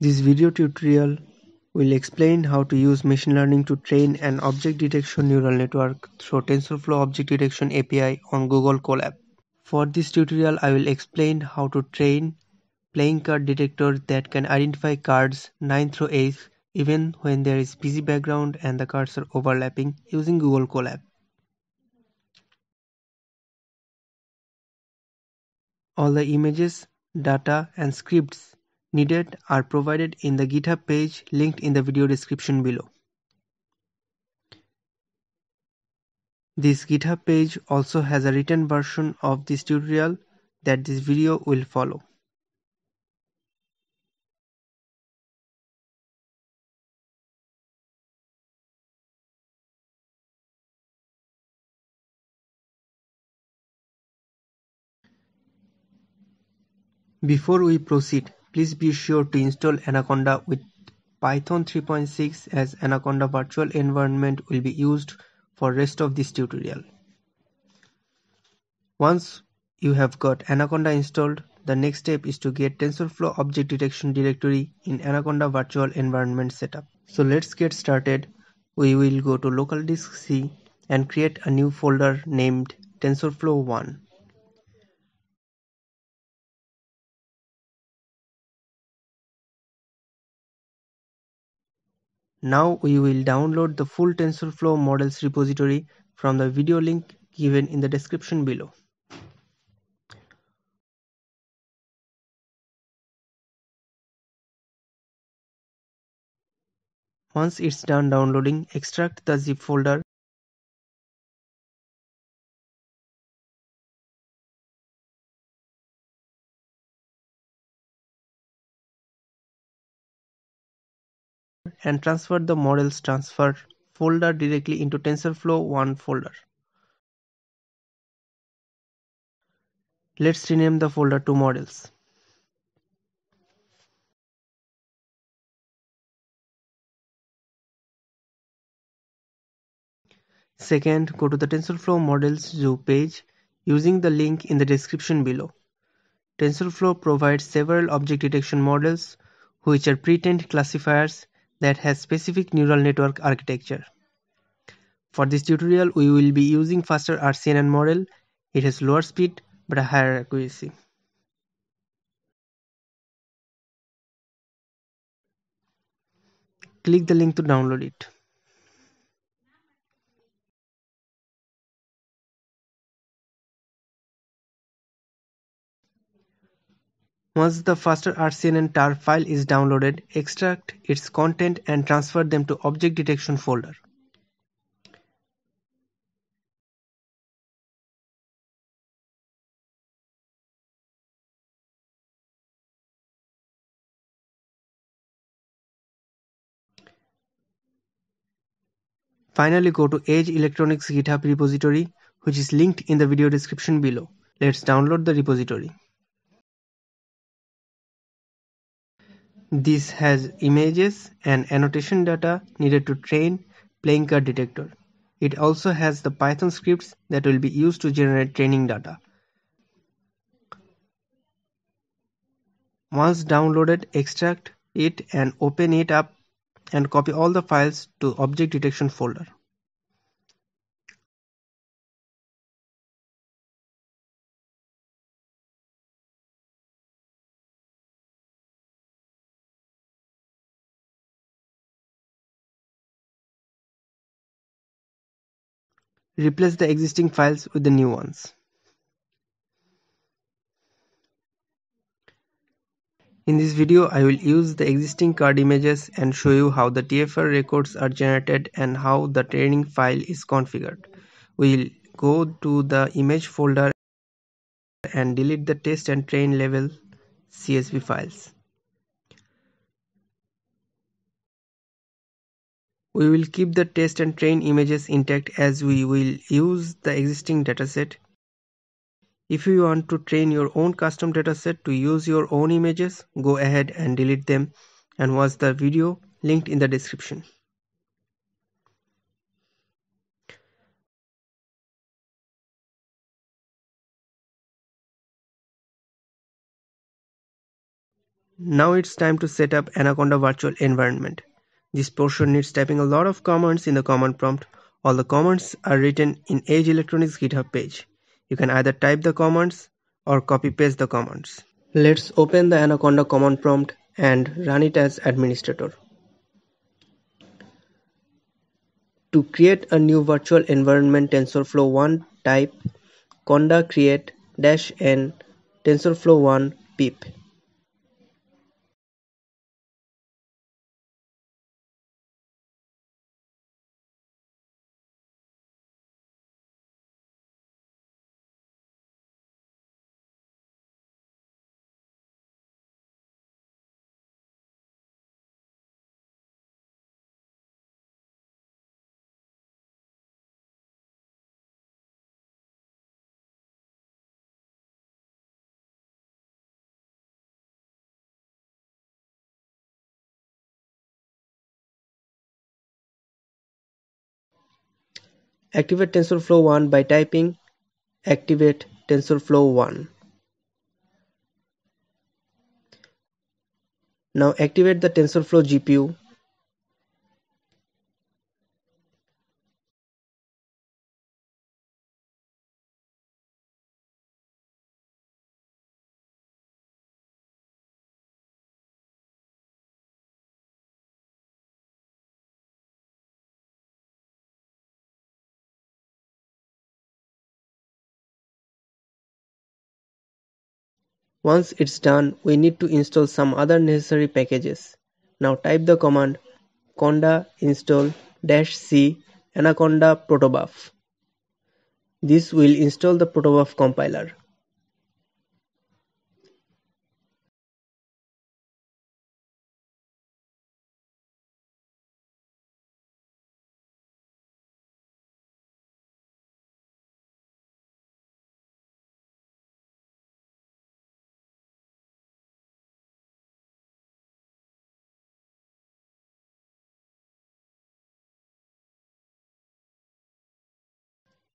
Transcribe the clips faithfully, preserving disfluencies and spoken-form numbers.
This video tutorial will explain how to use machine learning to train an object detection neural network through TensorFlow Object Detection A P I on Google Colab. For this tutorial, I will explain how to train playing card detector that can identify cards nine through eight even when there is busy background and the cards are overlapping using Google Colab. All the images, data and scripts needed are provided in the GitHub page linked in the video description below. This GitHub page also has a written version of this tutorial that this video will follow. Before we proceed, please be sure to install Anaconda with Python three point six as Anaconda virtual environment will be used for rest of this tutorial. Once you have got Anaconda installed, the next step is to get TensorFlow Object Detection directory in Anaconda virtual environment setup. So let's get started. We will go to local disk C and create a new folder named TensorFlow one. Now we will download the full TensorFlow models repository from the video link given in the description below. Once it's done downloading, extract the zip folder and transfer the models transfer folder directly into TensorFlow one folder. Let's rename the folder to models. Second, go to the TensorFlow models zoo page using the link in the description below. TensorFlow provides several object detection models which are pre-trained classifiers that has specific neural network architecture. For this tutorial, we will be using Faster R C N N model. It has lower speed but a higher accuracy. Click the link to download it. Once the Faster R C N N tar file is downloaded, extract its content and transfer them to Object Detection folder. Finally, go to Edge Electronics GitHub repository, which is linked in the video description below. Let's download the repository. This has images and annotation data needed to train playing card detector. It also has the Python scripts that will be used to generate training data. Once downloaded, extract it and open it up and copy all the files to Object Detection folder. Replace the existing files with the new ones. In this video, I will use the existing card images and show you how the T F R records are generated and how the training file is configured. We will go to the image folder and delete the test and train level C S V files. We will keep the test and train images intact as we will use the existing dataset. If you want to train your own custom dataset to use your own images, go ahead and delete them and watch the video linked in the description. Now it's time to set up Anaconda virtual environment. This portion needs typing a lot of commands in the command prompt. All the commands are written in Edge Electronics GitHub page. You can either type the commands or copy paste the commands. Let's open the Anaconda command prompt and run it as administrator. To create a new virtual environment TensorFlow one, type conda create dash n TensorFlow one pip. Activate TensorFlow one by typing activate TensorFlow one. Now activate the TensorFlow G P U. Once it's done, we need to install some other necessary packages. Now type the command conda install -c anaconda protobuf. This will install the protobuf compiler.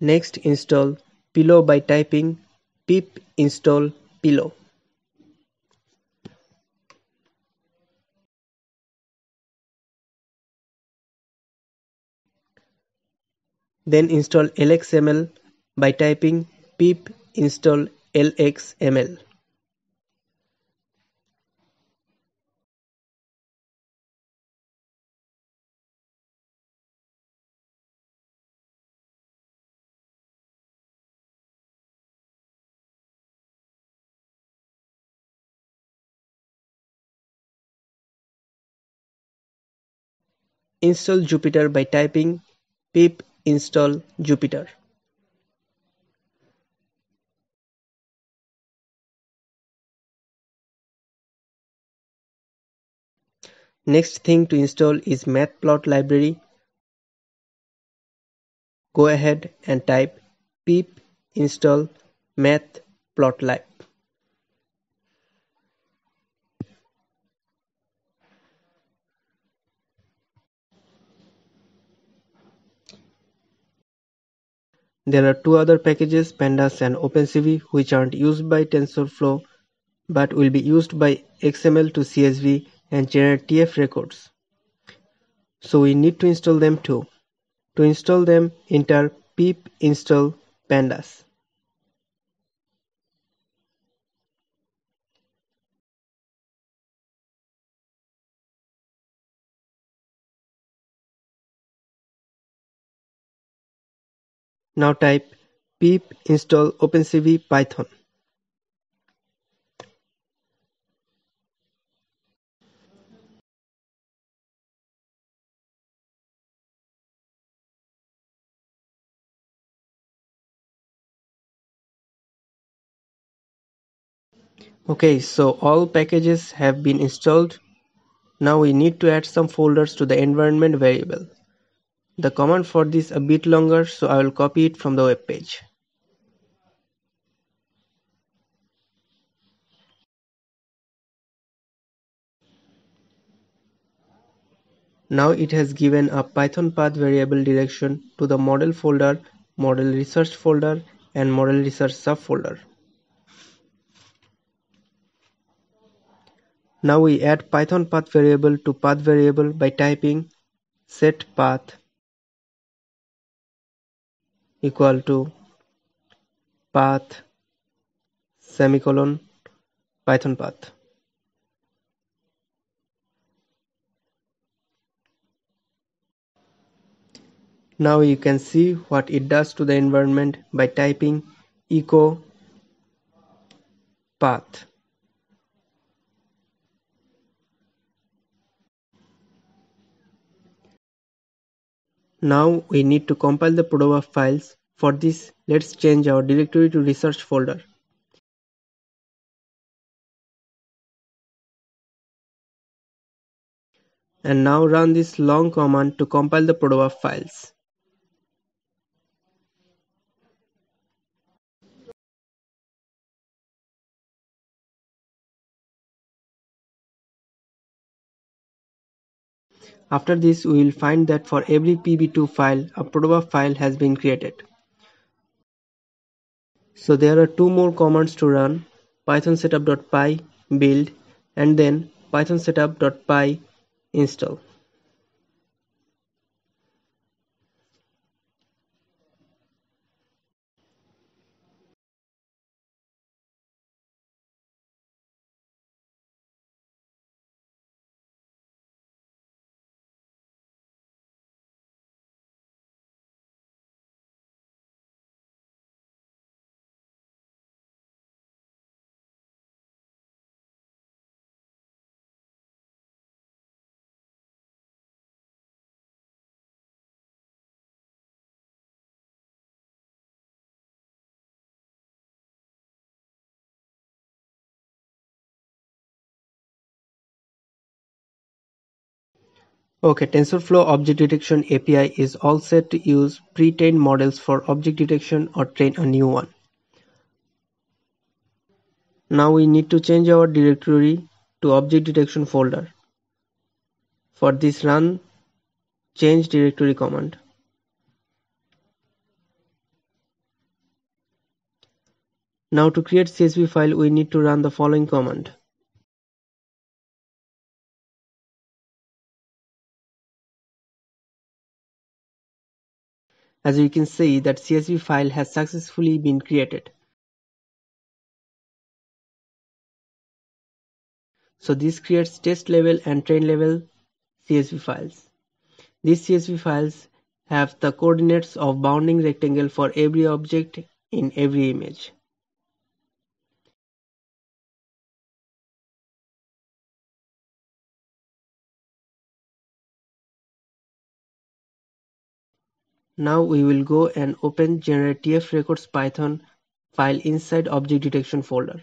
Next, install Pillow by typing pip install Pillow. Then install L X M L by typing pip install L X M L. Install Jupyter by typing pip install Jupyter. Next thing to install is Matplotlib library. Go ahead and type pip install Matplotlib. There are two other packages, Pandas and OpenCV, which aren't used by TensorFlow but will be used by X M L to C S V and generate T F records. So we need to install them too. To install them, enter pip install Pandas. Now type pip install OpenCV Python. Okay, so all packages have been installed. Now we need to add some folders to the environment variable. The command for this is a bit longer, so I will copy it from the web page. Now it has given a Python path variable direction to the model folder, model research folder, and model research subfolder. Now we add Python path variable to path variable by typing set path equal to path semicolon Python path. Now you can see what it does to the environment by typing echo path. Now we need to compile the Protobuf files. For this, let's change our directory to research folder. And now run this long command to compile the Protobuf files. After this, we will find that for every p b two file, a Protobuf file has been created. So there are two more commands to run, python setup.py build and then python setup.py install. Okay, TensorFlow Object Detection A P I is all set to use pre-trained models for object detection or train a new one. Now we need to change our directory to object detection folder. For this, run change directory command. Now to create C S V file, we need to run the following command. As you can see that C S V file has successfully been created. So this creates test level and train level C S V files. These C S V files have the coordinates of bounding rectangle for every object in every image. Now we will go and open generate T F records Python file inside object detection folder.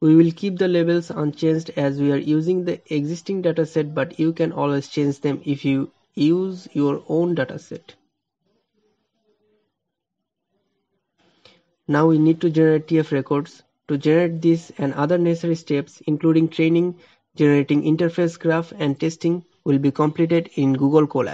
We will keep the labels unchanged as we are using the existing dataset, but you can always change them if you use your own dataset. Now we need to generate T F records. To generate this and other necessary steps, including training, generating interface graph and testing, will be completed in Google Colab.